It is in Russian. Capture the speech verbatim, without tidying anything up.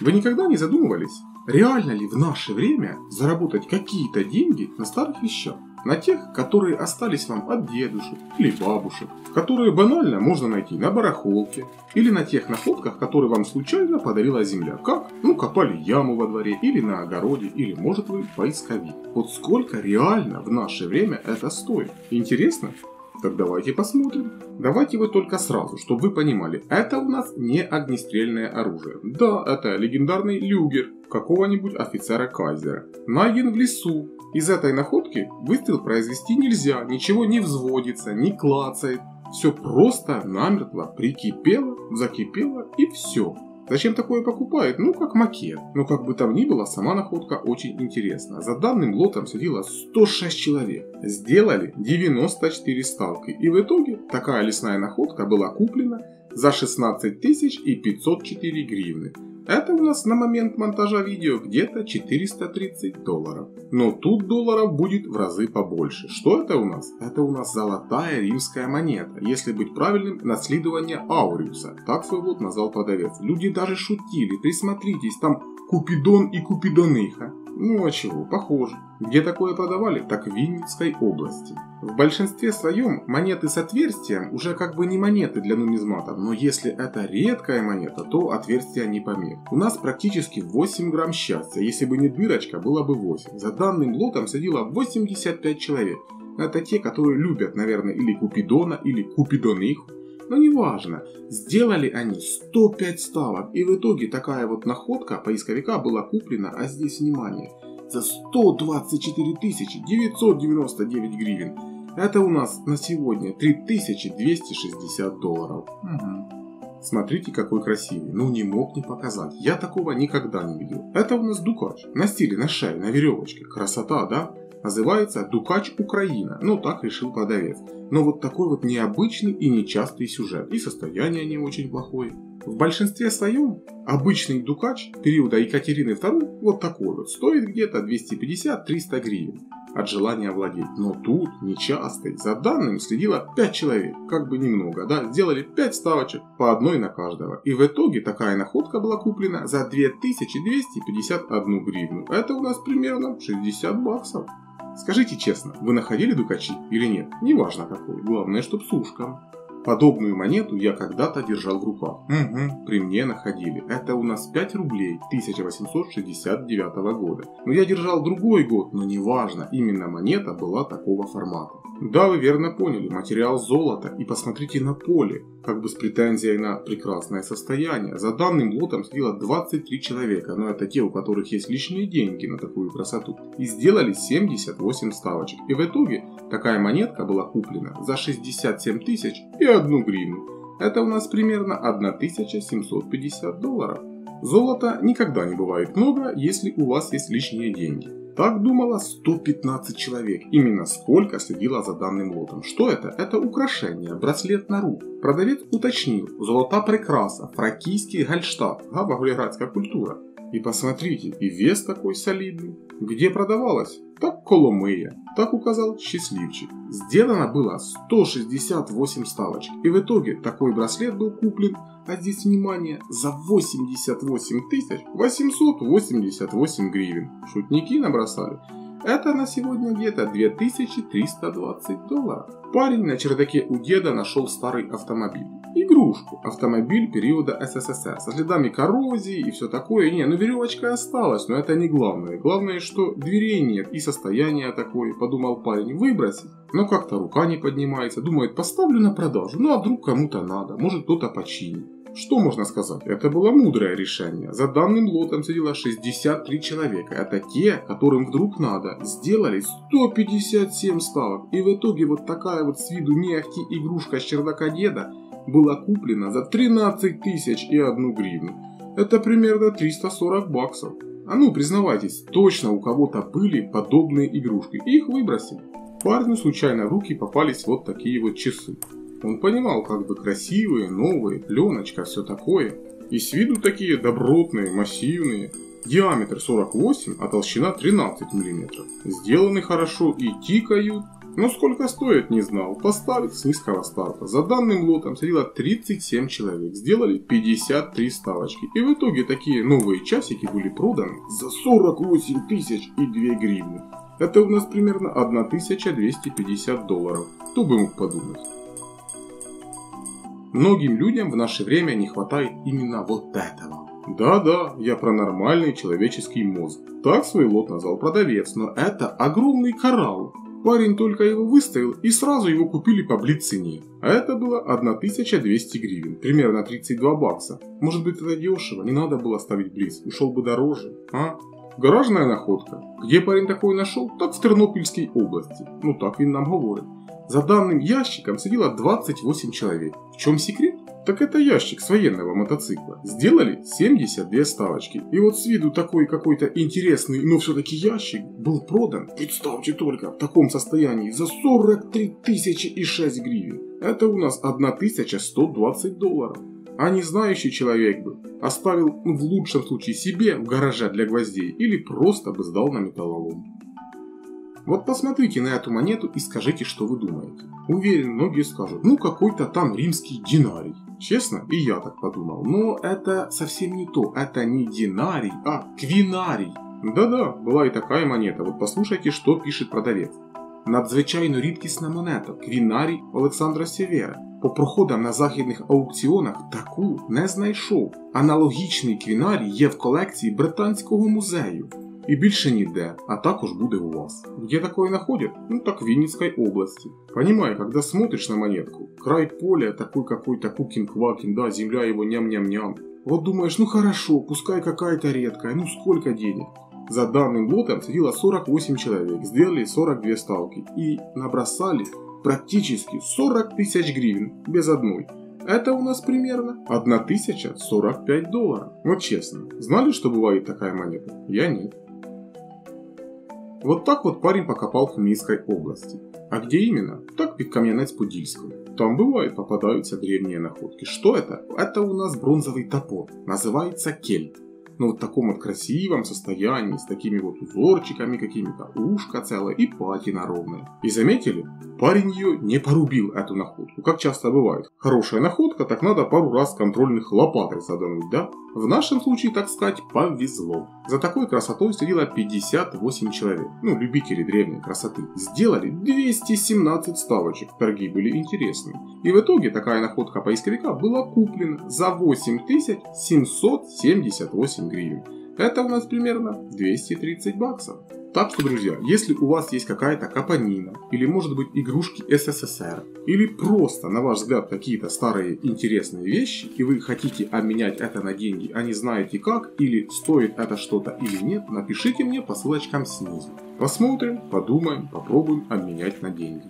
Вы никогда не задумывались, реально ли в наше время заработать какие-то деньги на старых вещах? На тех, которые остались вам от дедушек или бабушек, которые банально можно найти на барахолке, или на тех находках, которые вам случайно подарила земля. Как? Ну, копали яму во дворе, или на огороде, или, может быть, поисковик. Вот сколько реально в наше время это стоит? Интересно? Так давайте посмотрим. Давайте вы только сразу, чтобы вы понимали, это у нас не огнестрельное оружие. Да, это легендарный люгер какого-нибудь офицера-кайзера. Найден в лесу. Из этой находки выстрел произвести нельзя, ничего не взводится, не клацает. Все просто намертво прикипело, закипело и все. Зачем такое покупает? Ну, как макет. Но как бы там ни было, сама находка очень интересна. За данным лотом сидело сто шесть человек. Сделали девяносто четыре ставки. И в итоге такая лесная находка была куплена за шестнадцать тысяч пятьсот четыре гривны. Это у нас на момент монтажа видео где-то четыреста тридцать долларов. Но тут долларов будет в разы побольше. Что это у нас? Это у нас золотая римская монета. Если быть правильным, наследование Ауриуса. Так свой вот назвал продавец. Люди даже шутили. Присмотритесь, там Купидон и Купидоныха. Ну а чего, похоже. Где такое продавали, так в Винницкой области. В большинстве своем монеты с отверстием уже как бы не монеты для нумизматов, но если это редкая монета, то отверстия не помех. У нас практически восемь грамм счастья, если бы не дырочка, было бы восемь. За данным лотом сидело восемьдесят пять человек. Это те, которые любят, наверное, или Купидона, или Купидоных. Но неважно, сделали они сто пять ставок, и в итоге такая вот находка поисковика была куплена, а здесь внимание, за сто двадцать четыре тысячи девятьсот девяносто девять гривен. Это у нас на сегодня три тысячи двести шестьдесят долларов. Угу. Смотрите, какой красивый, ну не мог не показать, я такого никогда не видел. Это у нас дукач, на стиле, на шее, на веревочке, красота, да? Называется «Дукач Украина», ну так решил продавец. Но вот такой вот необычный и нечастый сюжет, и состояние не очень плохое. В большинстве своем обычный дукач периода Екатерины второй вот такой вот, стоит где-то двести пятьдесят — триста гривен от желания владеть. Но тут нечастый, за данным следило пять человек, как бы немного, да, сделали пять ставочек, по одной на каждого. И в итоге такая находка была куплена за две тысячи двести пятьдесят одну гривну, это у нас примерно шестьдесят баксов. Скажите честно, вы находили дукачи или нет? Неважно какой, главное, чтоб с ушком. Подобную монету я когда-то держал в руках. Угу, при мне находили. Это у нас пять рублей тысяча восемьсот шестьдесят девятого года. Но я держал другой год, но неважно, именно монета была такого формата. Да, вы верно поняли, материал золота, и посмотрите на поле, как бы с претензией на прекрасное состояние. За данным лотом сидело двадцать три человека, но это те, у которых есть лишние деньги на такую красоту. И сделали семьдесят восемь ставочек. И в итоге такая монетка была куплена за шестьдесят семь тысяч и одну гривну. Это у нас примерно тысяча семьсот пятьдесят долларов. Золота никогда не бывает много, если у вас есть лишние деньги. Так думало сто пятнадцать человек, именно сколько следило за данным лотом. Что это? Это украшение, браслет на руку. Продавец уточнил, золота прекраса, фракийский гальштадт, обавградская культура. И посмотрите, и вес такой солидный. Где продавалась? Так Коломея, так указал счастливчик. Сделано было сто шестьдесят восемь ставочек, и в итоге такой браслет был куплен, а здесь внимание, за восемьдесят восемь тысяч восемьсот восемьдесят восемь гривен. Шутники набросали. Это на сегодня где-то две тысячи триста двадцать долларов. Парень на чердаке у деда нашел старый автомобиль. Игрушку. Автомобиль периода СССР. Со следами коррозии и все такое. Не, ну веревочка осталась, но это не главное. Главное, что дверей нет и состояние такое. Подумал парень, выбросить. Но как-то рука не поднимается. Думает, поставлю на продажу. Ну а вдруг кому-то надо. Может кто-то починит. Что можно сказать? Это было мудрое решение. За данным лотом сидело шестьдесят три человека. Это те, которым вдруг надо. Сделали сто пятьдесят семь ставок. И в итоге вот такая вот с виду не ахти игрушка с чердака деда была куплена за тринадцать тысяч и одну гривну. Это примерно триста сорок баксов. А ну признавайтесь, точно у кого-то были подобные игрушки. И их выбросили. Парню случайно в руки попались вот такие вот часы. Он понимал, как бы красивые, новые, пленочка, все такое. И с виду такие добротные, массивные. Диаметр сорок восемь, а толщина тринадцать миллиметров. Сделаны хорошо и тикают. Но сколько стоит, не знал. Поставок с низкого старта. За данным лотом сидела тридцать семь человек. Сделали пятьдесят три ставочки. И в итоге такие новые часики были проданы за сорок восемь тысяч и две гривны. Это у нас примерно тысяча двести пятьдесят долларов. Кто бы мог подумать. Многим людям в наше время не хватает именно вот этого. Да-да, я про нормальный человеческий мозг. Так свой лот назвал продавец, но это огромный коралл. Парень только его выставил, и сразу его купили по блиц-цене. А это было тысяча двести гривен, примерно тридцать два бакса. Может быть, это дешево, не надо было ставить блиц, ушел бы дороже, а? Гаражная находка. Где парень такой нашел? Так в Тернопильской области. Ну так он нам говорит. За данным ящиком сидело двадцать восемь человек. В чем секрет? Так это ящик с военного мотоцикла. Сделали семьдесят две ставочки. И вот с виду такой какой-то интересный, но все-таки ящик был продан, представьте только, в таком состоянии за сорок три тысячи и шесть гривен. Это у нас тысяча сто двадцать долларов. А не знающий человек бы оставил в лучшем случае себе в гараже для гвоздей или просто бы сдал на металлолом. Вот посмотрите на эту монету и скажите, что вы думаете. Уверен, многие скажут, ну какой-то там римский динарий. Честно, и я так подумал. Но это совсем не то. Это не динарий, а квинарий. Да-да, была и такая монета. Вот послушайте, что пишет продавец. Надзвичайно рідкісна монета квінарій Олександра Севера по проходам на західних аукціонах таку не знайшов. Аналогічний квінарій є в колекції Британського музею. І більше ніде, а також буде у вас. Где такое находят? Ну так в Винницкой области. Понимаю, когда смотришь на монетку, край поля такой какой-то кукин-квакин, да, земля его ням-ням-ням. Вот думаешь, ну хорошо, пускай какая-то редкая, ну сколько денег? За данным лотом сидело сорок восемь человек, сделали сорок две ставки и набросали практически сорок тысяч гривен без одной. Это у нас примерно тысяча сорок пять долларов. Вот честно, знали, что бывает такая монета? Я нет. Вот так вот парень покопал в Хмельницкой области. А где именно? Так и в Каменец-Подольском. Там бывает попадаются древние находки. Что это? Это у нас бронзовый топор, называется кельт. Но вот в таком вот красивом состоянии, с такими вот узорчиками, какими-то ушко целое и патина ровная. И заметили? Парень ее не порубил, эту находку, как часто бывает. Хорошая находка, так надо пару раз контрольных лопатой задануть, да? В нашем случае, так сказать, повезло. За такой красотой сидело пятьдесят восемь человек, ну, любители древней красоты. Сделали двести семнадцать ставочек, торги были интересны. И в итоге такая находка поисковика была куплена за восемь тысяч семьсот семьдесят восемь гривен. Это у нас примерно двести тридцать баксов. Так что, друзья, если у вас есть какая-то капонина, или может быть игрушки СССР, или просто, на ваш взгляд, какие-то старые интересные вещи, и вы хотите обменять это на деньги, а не знаете как, или стоит это что-то или нет, напишите мне по ссылочкам снизу. Посмотрим, подумаем, попробуем обменять на деньги.